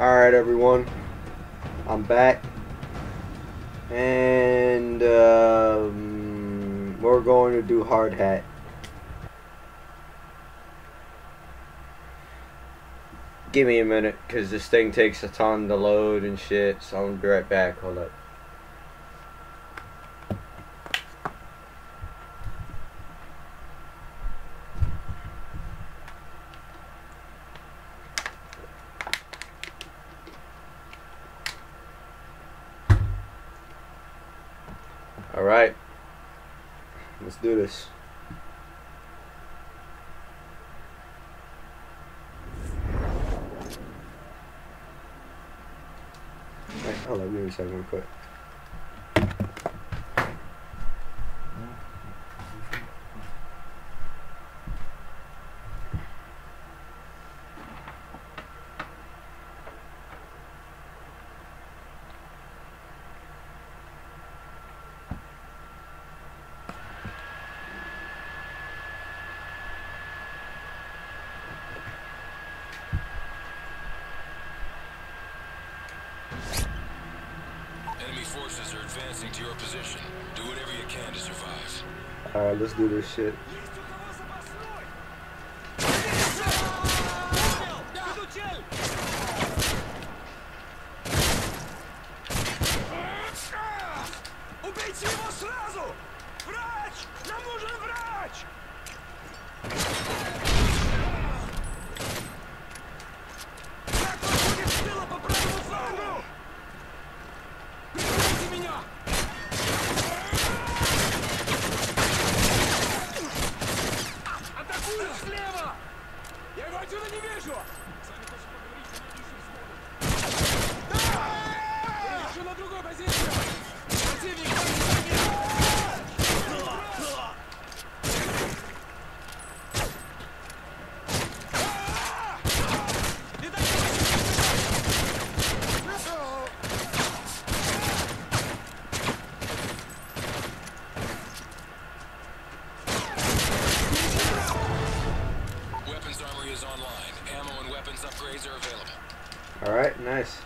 Alright everyone, I'm back, and we're going to do Hard Hat. Give me a minute, because this thing takes a ton to load and shit, so I'm gonna be right back. Hold up. Alright, let's do this. Right, hold on, give me a second real quick. Forces are advancing to your position. Do whatever you can to survive. Alright, let's do this shit. Alright, nice.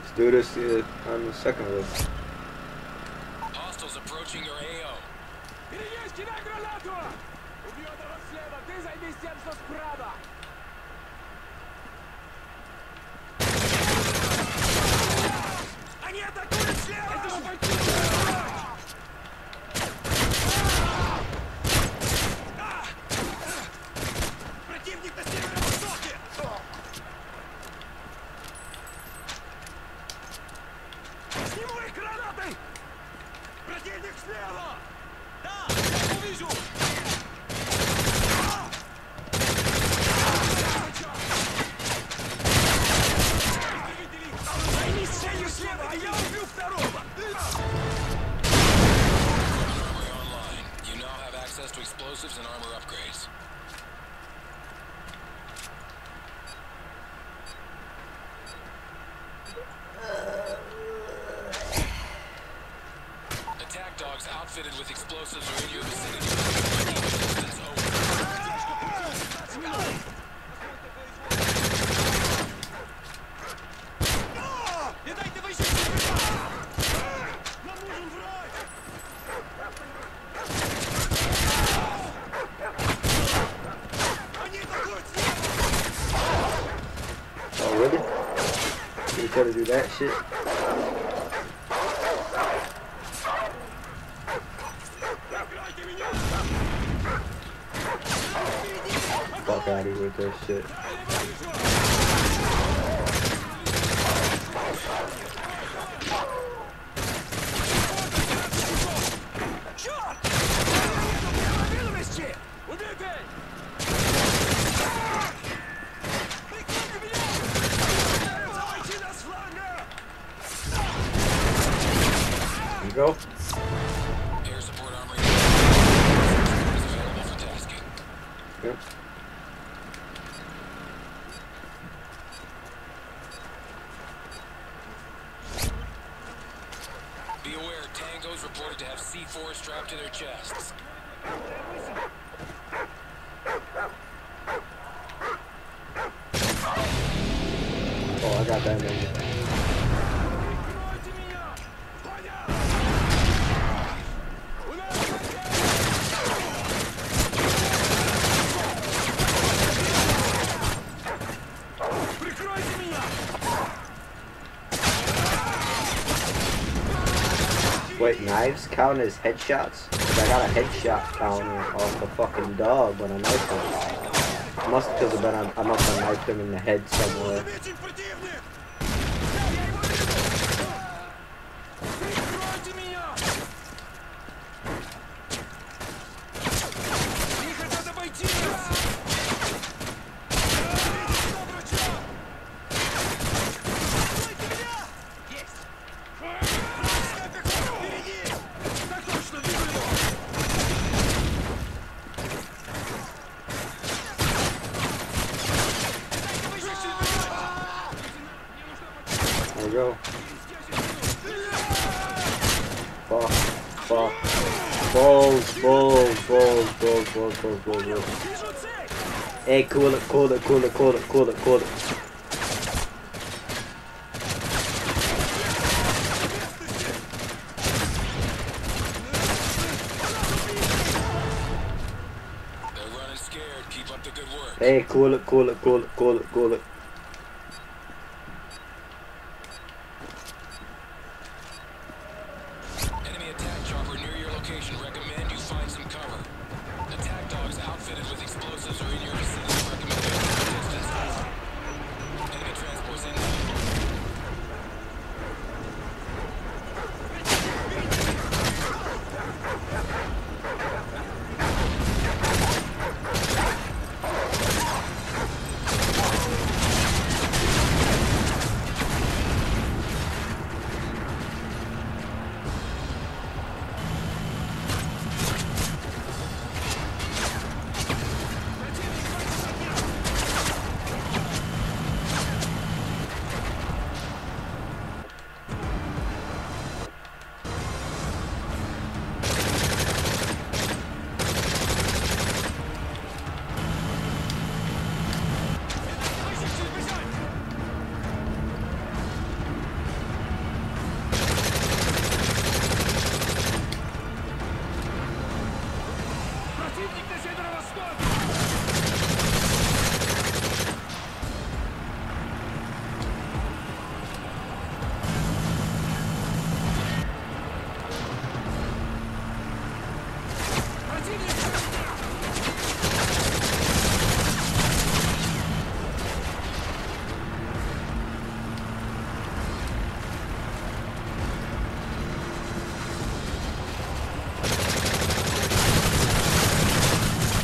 Let's do this on the second one. Hostiles approaching your AO. Explosives and armor upgrades. Attack dogs outfitted with explosives are in your vicinity. Gotta do that shit. Fuck out of here with that shit. Go. Air support armory is available for tasking. Yep. C4s dropped to their chests. Oh, I got that nigga. Wait, knives count as headshots? Cause I got a headshot counter off the fucking dog when I knifed him. Must because of I must have knifed him in the head somewhere. Go. Fuck, fuck. Balls, balls, balls, balls, balls, balls, balls, balls. Hey, cool it, cool it, cool it, cool it, cool it, cool it. They're running scared. Keep up the good work. Hey, cool it, cool it, cool it, cool it, cool it.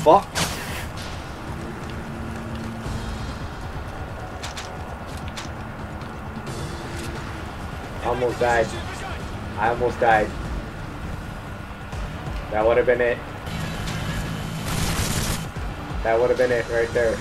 Fuck. Almost died. I almost died. That would have been it. That would have been it right there.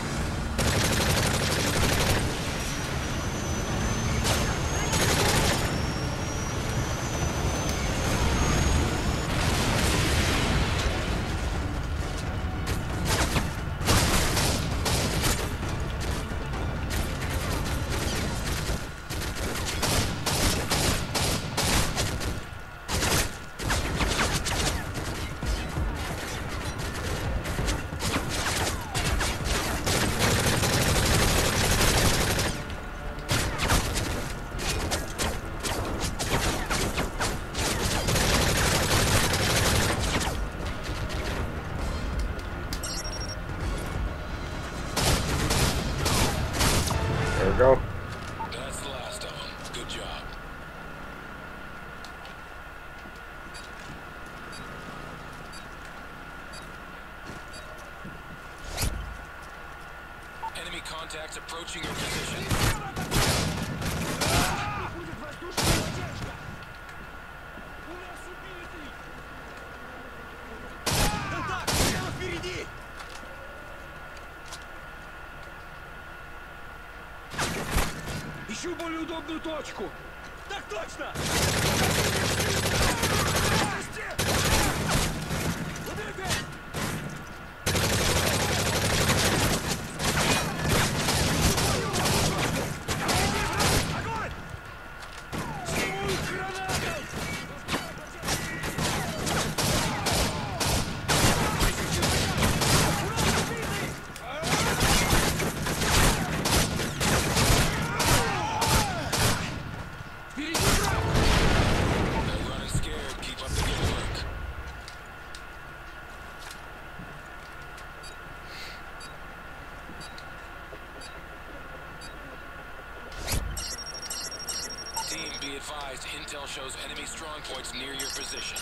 Go. That's the last of them. Good job. Enemy contacts approaching your position. Ищу более удобную точку. Так точно! advised, intel shows enemy strong points near your position.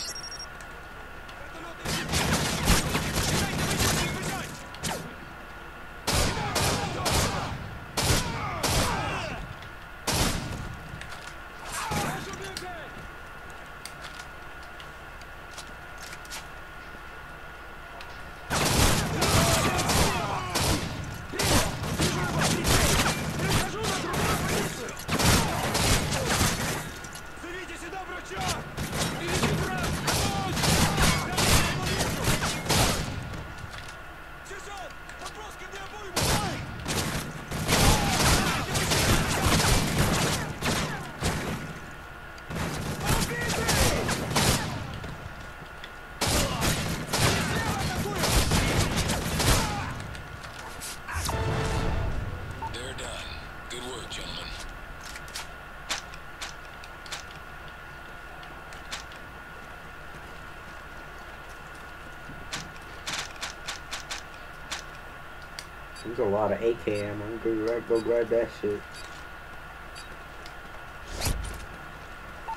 There's a lot of AKM. I'm gonna go grab that shit.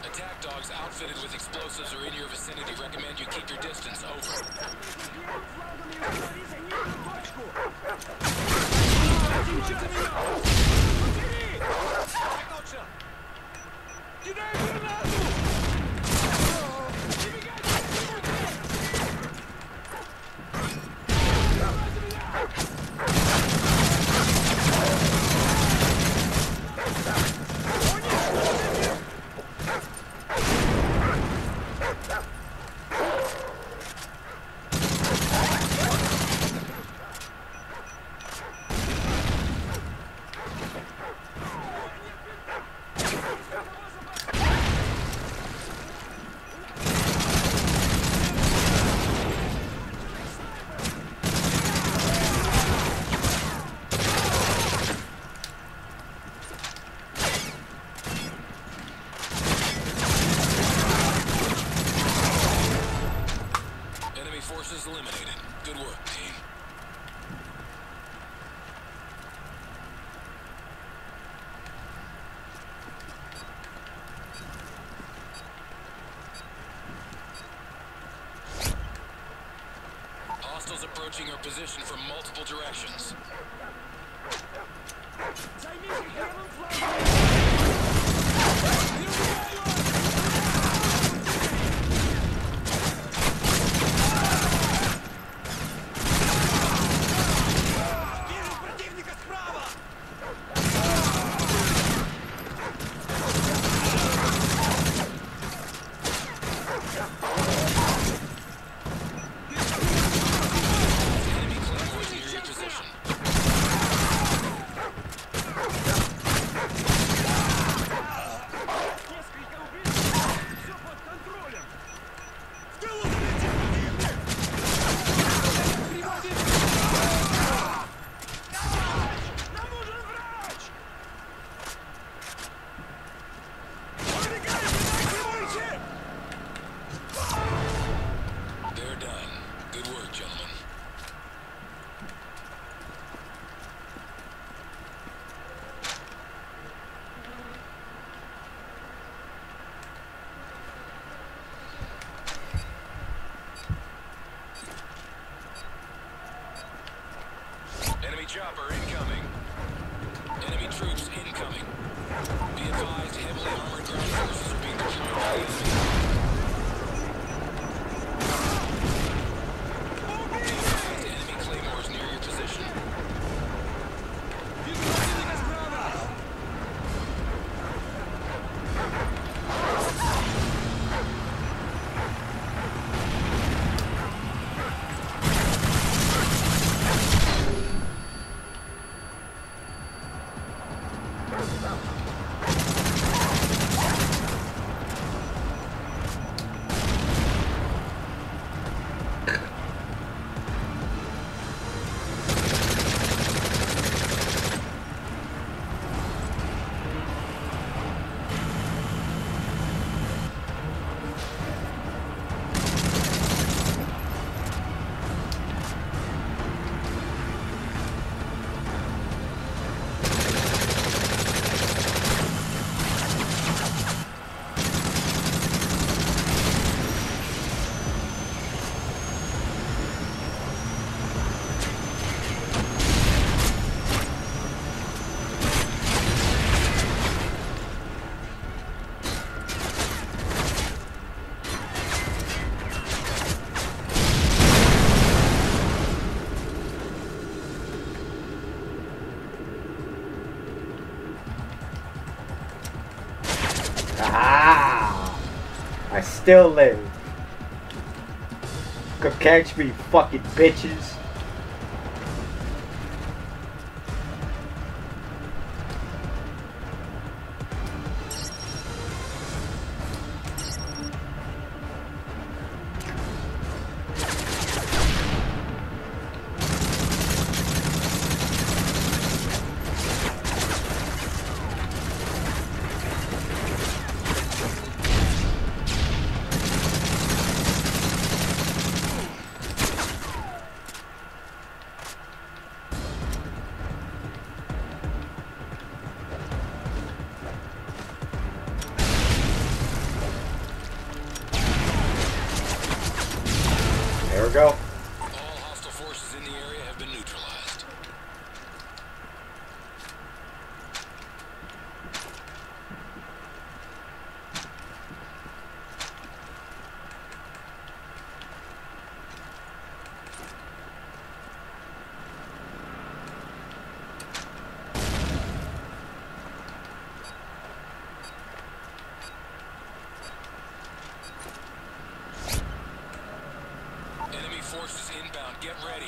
Attack dogs outfitted with explosives are in your vicinity. Recommend you keep your distance. Over. Eliminated. Good work, team. Hostiles approaching our position from multiple directions. Enemy chopper incoming. Enemy troops incoming. Be advised, heavily armored ground forces are being deployed by the enemy. Ah! I still live. Go catch me, fucking bitches. Go. All hostile forces in the area have been neutralized. Forces inbound, get ready.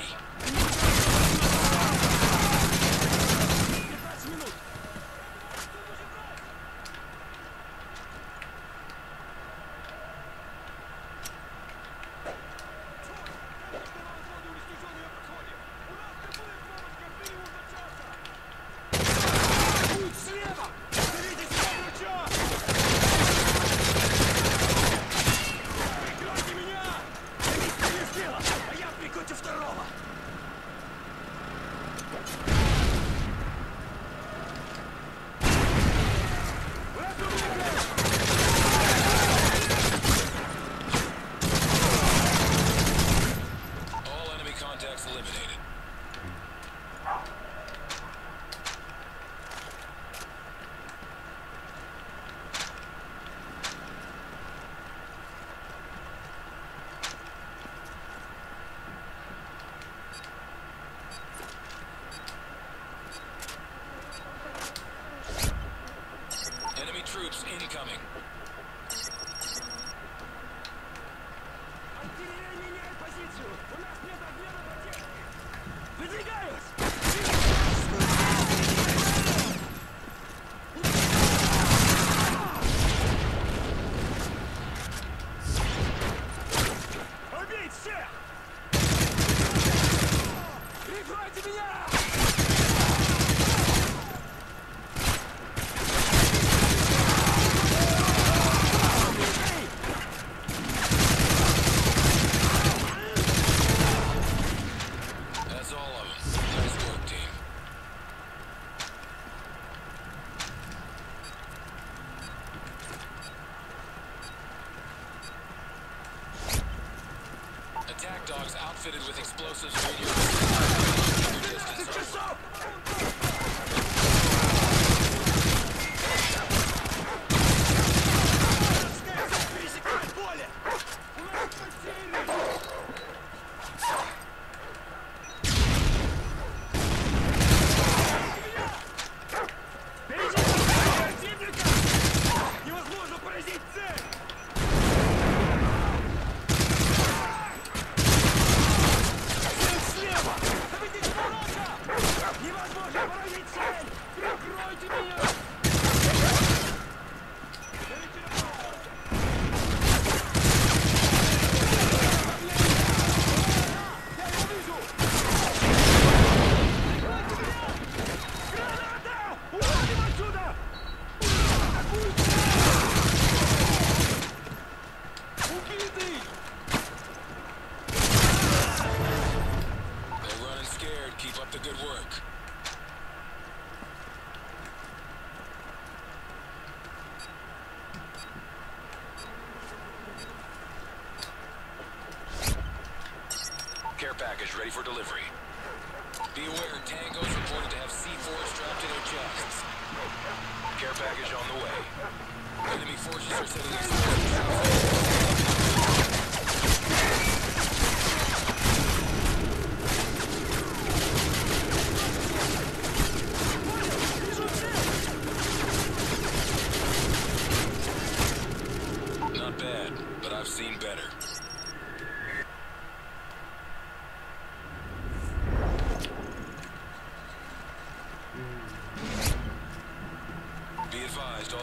Troops incoming. Attack dogs outfitted with explosives, radio. Care package ready for delivery. Be aware, Tango's reported to have C4 strapped to their chests. Care package on the way. Enemy forces are setting explosives.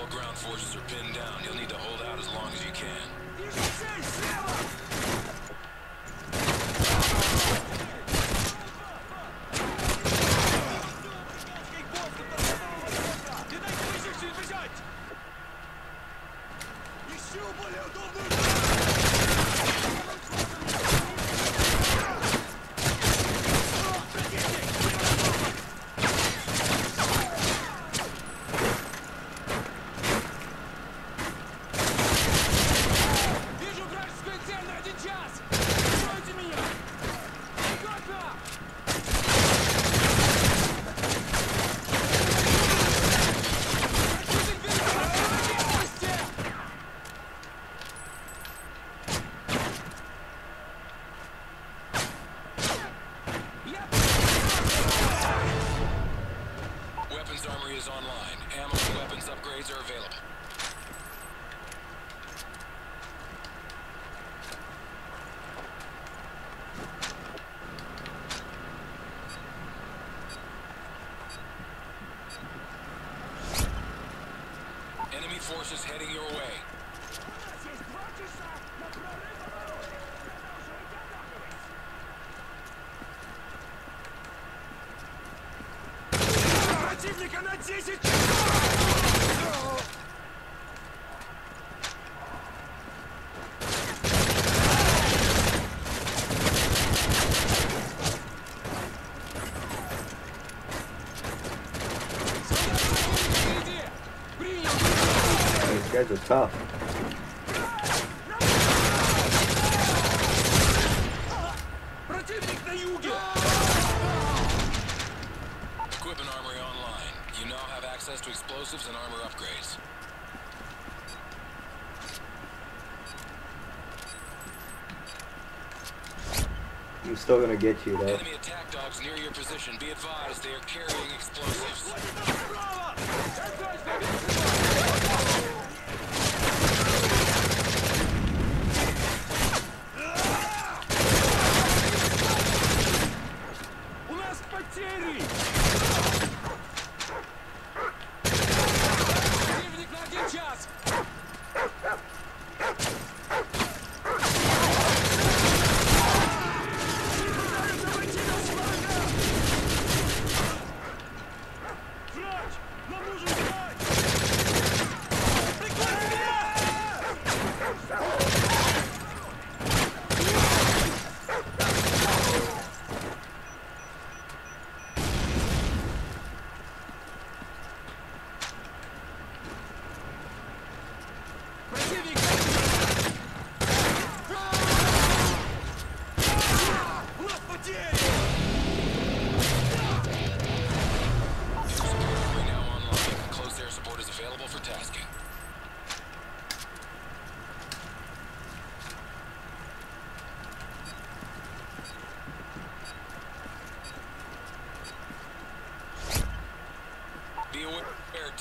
all ground forces are pinned down. You'll need to hold out as long as you can. Forces heading your way. Противника на 10 часов! These guys are tough. Equip an armory online. You now have access to explosives and armor upgrades. I'm still gonna get you though. Enemy attack dogs near your position. Be advised, they are carrying explosives.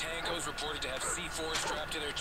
Tangos reported to have C4 strapped to their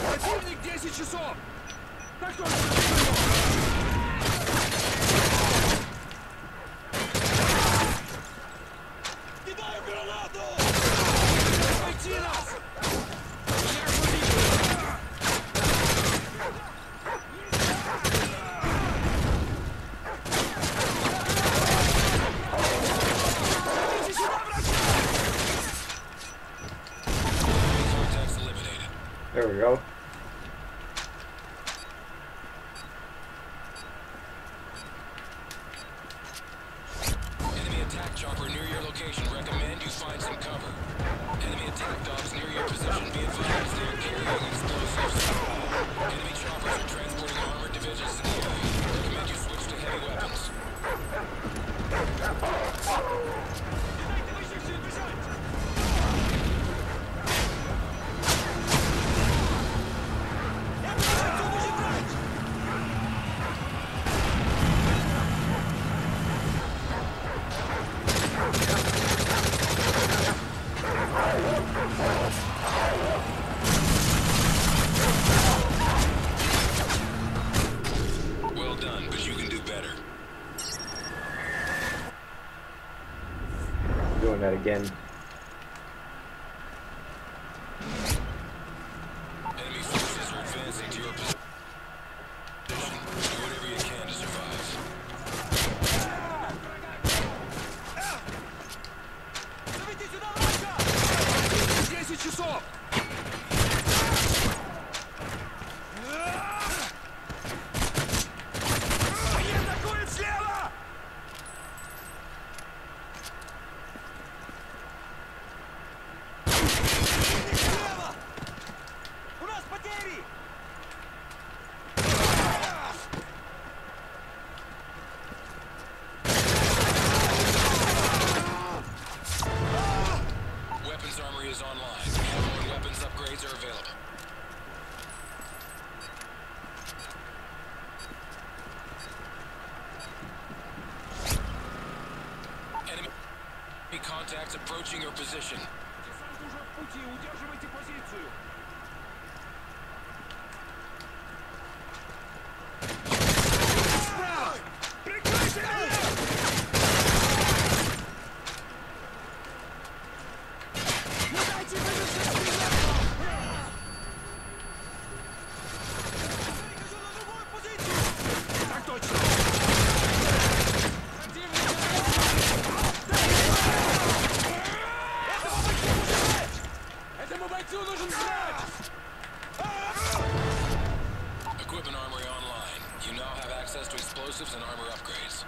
Противник 10 часов! Так there we go. Enemy attack chopper near your location. Recommend you find some cover. Enemy attack dogs near your position. Be advised, they are carrying explosives. Enemy choppers are transporting armored divisions in the area. Recommend you switch to heavy weapons. doing that again. Enemy forces are advancing to your position. Do whatever you can to survive. 10 часов! Contacts approaching your position. Equipment armory online. You now have access to explosives and armor upgrades.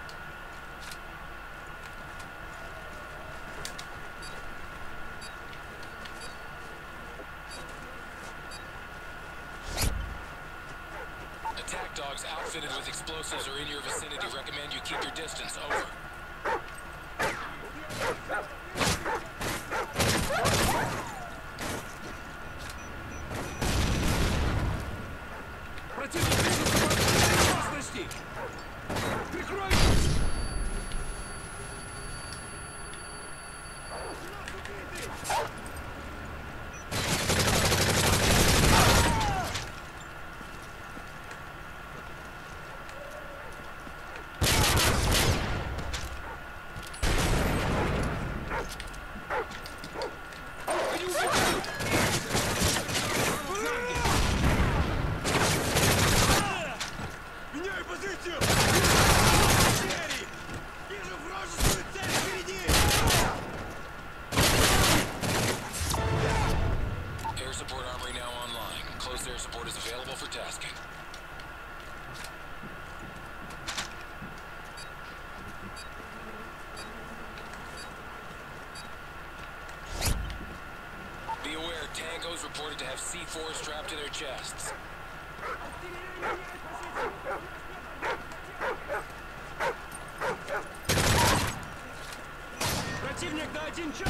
Attack dogs outfitted with explosives are in your vicinity. Recommend you keep your distance. Over. Tangos reported to have C4 strapped to their chests. Противник на один час!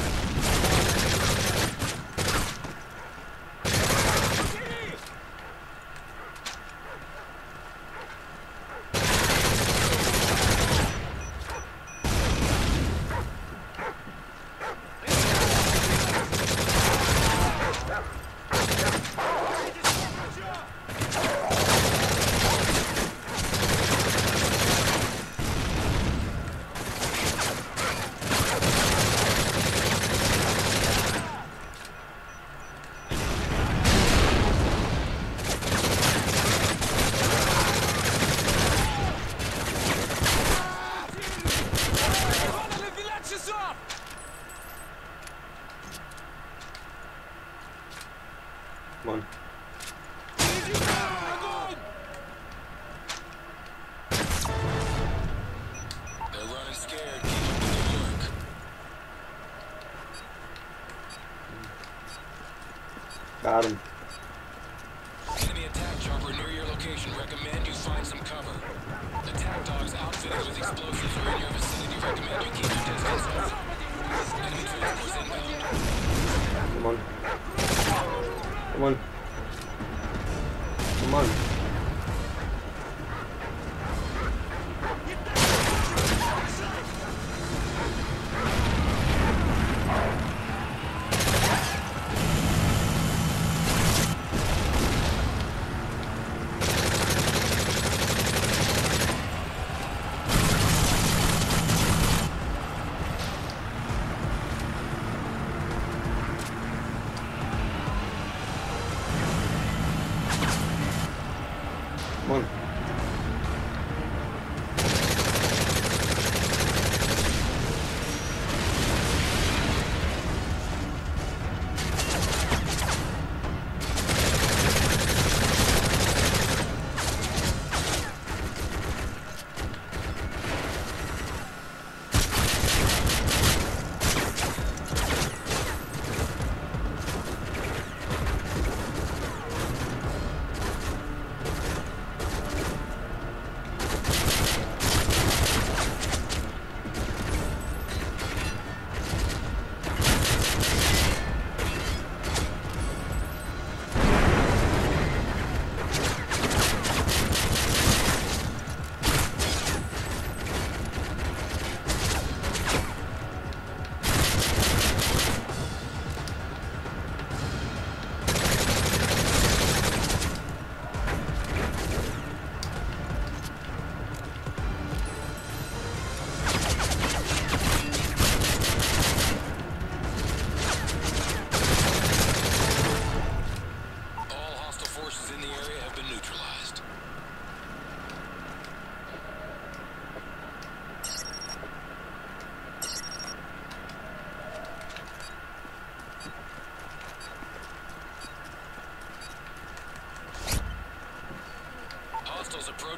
Got him. Enemy attack chopper near your location. Recommend you find some cover. Attack dogs outfitted with explosives are in your vicinity. Recommend you keep your distance. Enemy transports inbound. Come on. Come on. Come on.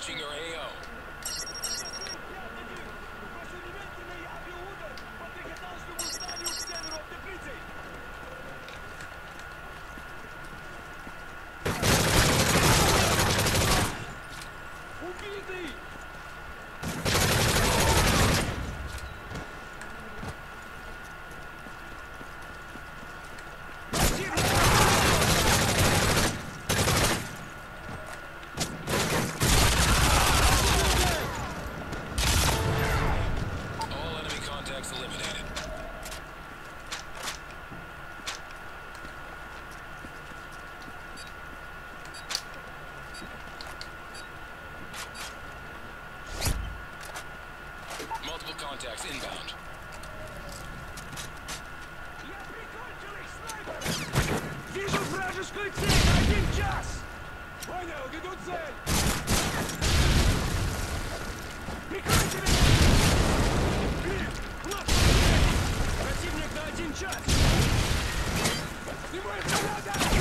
Pushing your AO. Contacts inbound. Вижу вражескую цель! Один час! Понял, веду цель! Прикройте меня! Блин, лапу! Противник на один час! Снимай гранату!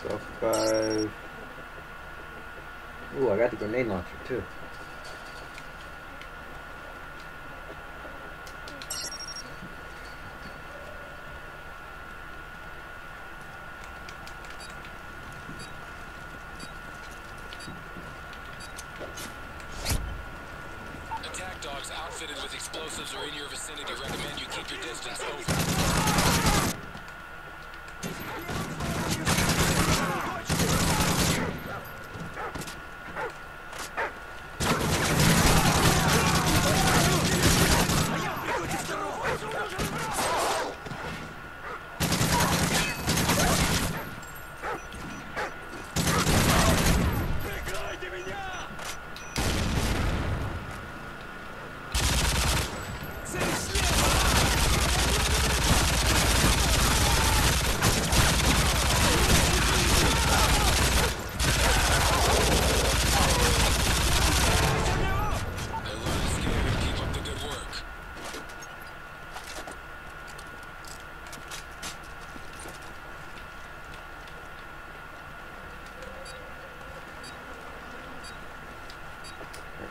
Self-revive. Ooh, I got the grenade launcher too. Attack dogs outfitted with explosives are in your vicinity. Recommend you keep your distance over.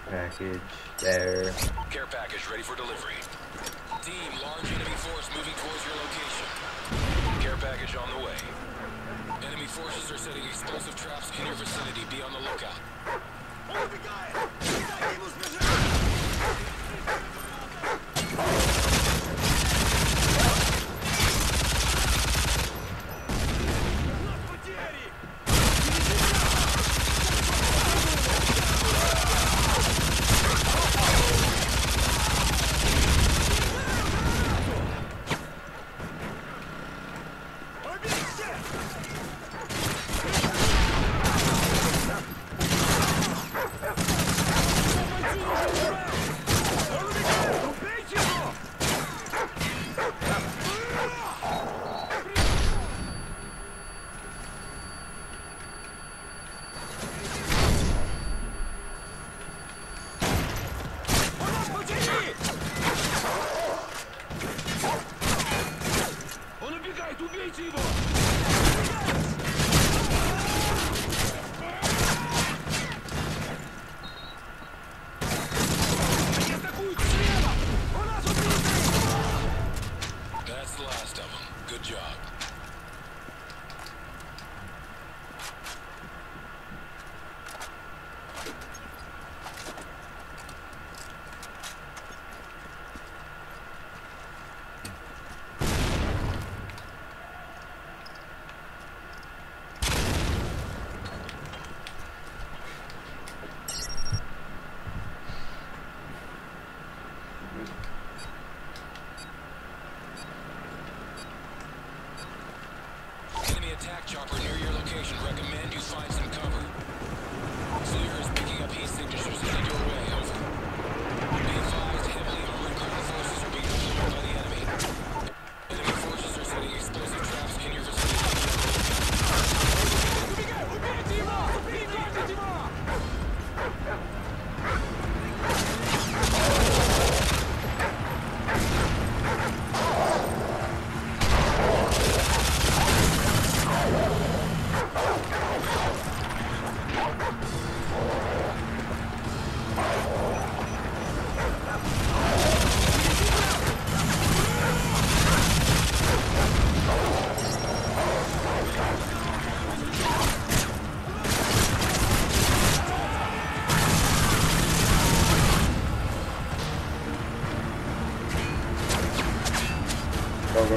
Package there. Care package ready for delivery. Team, large enemy force moving towards your location. Care package on the way. Enemy forces are setting explosive traps in your vicinity. Be on the lookout. Убейте!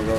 go.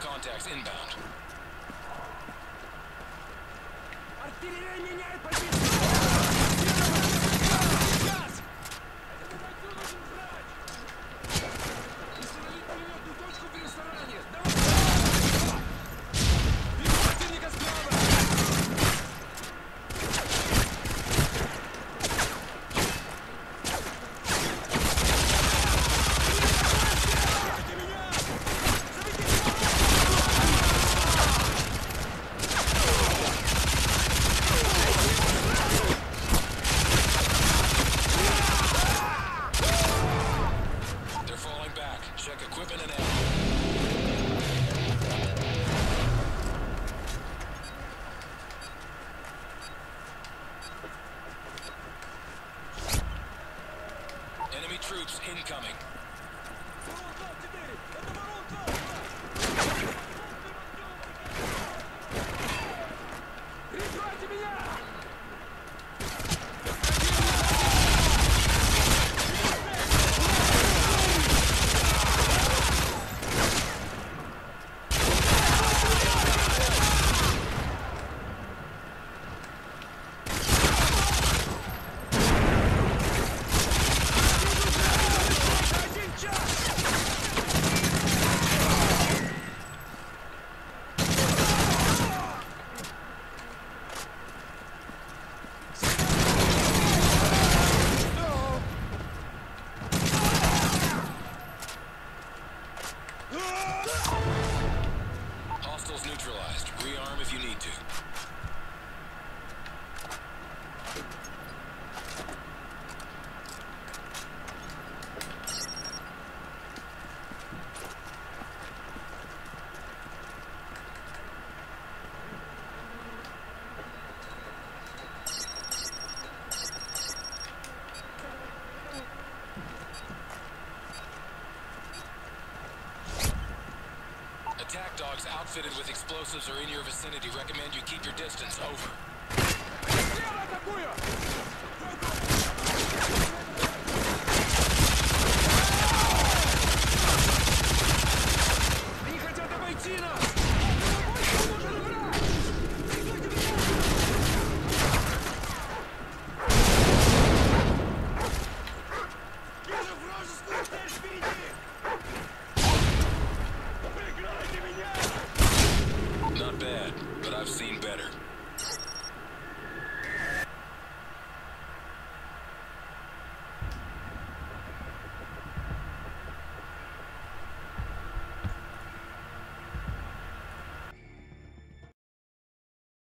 Contacts inbound. Артиллерия меняет позицию! Сейчас! Этому бойцу нужен врач! Установить пулеметную точку в ресторане! Давай! Бери противника справа! Ты меня! Troops incoming. Hostiles neutralized. Rearm if you need to. Attack dogs outfitted with explosives are in your vicinity. Recommend you keep your distance. Over. I've seen better.